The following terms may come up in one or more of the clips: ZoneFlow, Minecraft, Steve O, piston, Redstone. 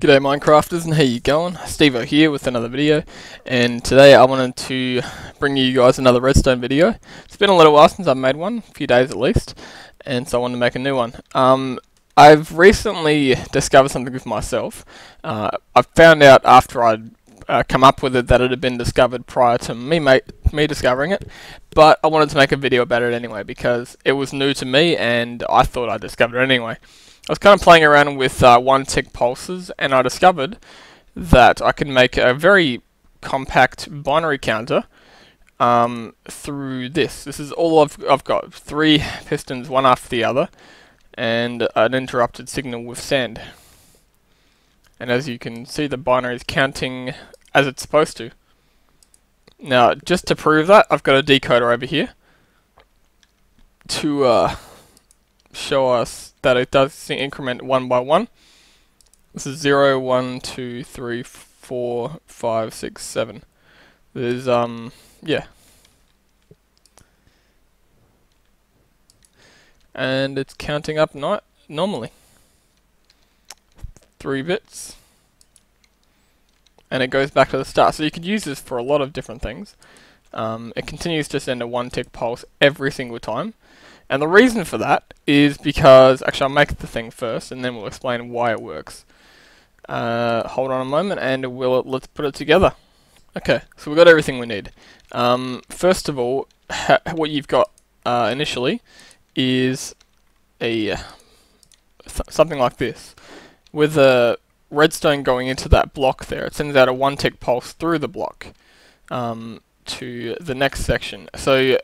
G'day Minecrafters, and how you going? Steve O here with another video, and today I wanted to bring you guys another redstone video. It's been a little while since I've made one, a few days at least, and so I wanted to make a new one. I've recently discovered something with myself. I found out after I'd come up with it that it had been discovered prior to me discovering it, but I wanted to make a video about it anyway because it was new to me and I thought I discovered it anyway. I was kind of playing around with one-tick pulses, and I discovered that I can make a very compact binary counter through this. This is all I've got. Three pistons, one after the other, and an interrupted signal with send. And as you can see, the binary is counting as it's supposed to. Now, just to prove that, I've got a decoder over here to show us that it does increment one by one. This is 0, 1, 2, 3, 4, 5, 6, 7. There's, yeah. And it's counting up normally. 3 bits. And it goes back to the start. So you could use this for a lot of different things. It continues to send a one-tick pulse every single time. And the reason for that is because, actually I'll make the thing first and then we'll explain why it works. Hold on a moment and let's put it together. Okay, so we've got everything we need. First of all, what you've got initially is a something like this. With a redstone going into that block there, it sends out a one-tick pulse through the block. To the next section, so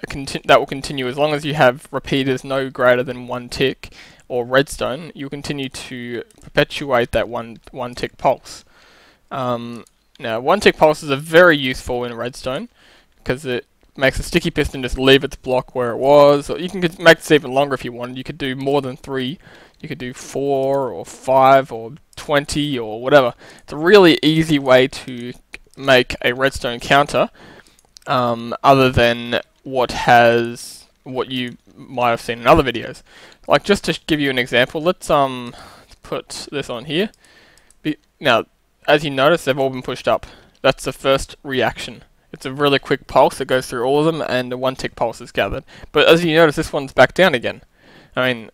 that will continue as long as you have repeaters no greater than one tick or redstone. You'll continue to perpetuate that one tick pulse. Now, one tick pulses are very useful in redstone because it makes a sticky piston just leave its block where it was. Or you can make this even longer if you wanted. You could do more than 3. You could do 4 or 5 or 20 or whatever. It's a really easy way to make a redstone counter. Other than what you might have seen in other videos. Like, just to give you an example, let's put this on here. Now, as you notice, they've all been pushed up. That's the first reaction. It's a really quick pulse that goes through all of them, and a one-tick pulse is gathered. But as you notice, this one's back down again. I mean,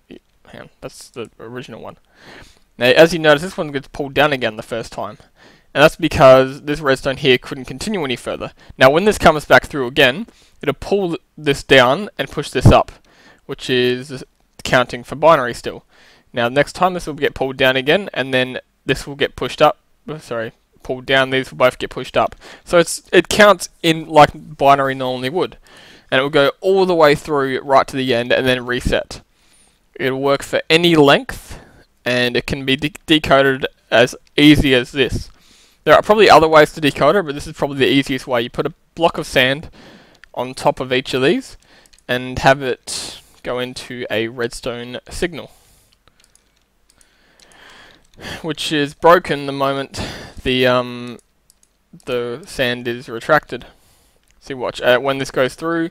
hang on, that's the original one. Now, as you notice, this one gets pulled down again the first time. And that's because this redstone here couldn't continue any further. Now when this comes back through again, it'll pull this down and push this up, which is counting for binary still. Now next time this will get pulled down again, and then this will get pushed up, sorry, pulled down, these will both get pushed up. So it counts in like binary normally would. And it will go all the way through right to the end and then reset. It'll work for any length, and it can be decoded as easy as this. There are probably other ways to decode it, but this is probably the easiest way. You put a block of sand on top of each of these and have it go into a redstone signal, which is broken the moment the sand is retracted. See, watch. When this goes through,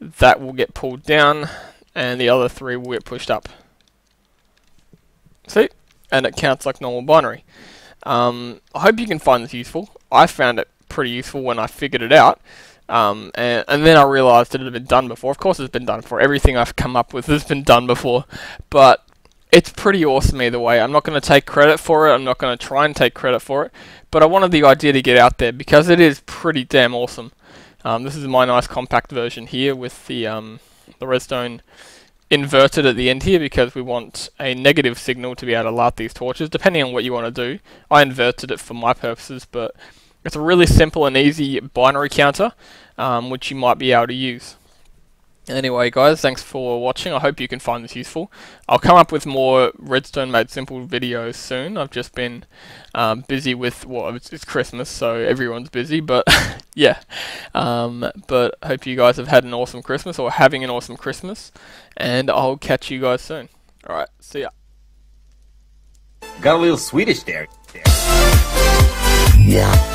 that will get pulled down and the other three will get pushed up. See? And it counts like normal binary. I hope you can find this useful. I found it pretty useful when I figured it out, and then I realised that it had been done before. Of course it's been done before. Everything I've come up with has been done before, but it's pretty awesome either way. I'm not going to take credit for it, I'm not going to try and take credit for it, but I wanted the idea to get out there because it is pretty damn awesome. This is my nice compact version here with the redstone inverted at the end here because we want a negative signal to be able to light these torches, depending on what you want to do. I inverted it for my purposes, but it's a really simple and easy binary counter, which you might be able to use. Anyway guys, thanks for watching. I hope you can find this useful. I'll come up with more Redstone Made Simple videos soon. I've just been busy with, well, it's Christmas, so everyone's busy, but yeah. But hope you guys have had an awesome Christmas, or having an awesome Christmas, and I'll catch you guys soon. Alright, see ya. Got a little Swedish there. Yeah.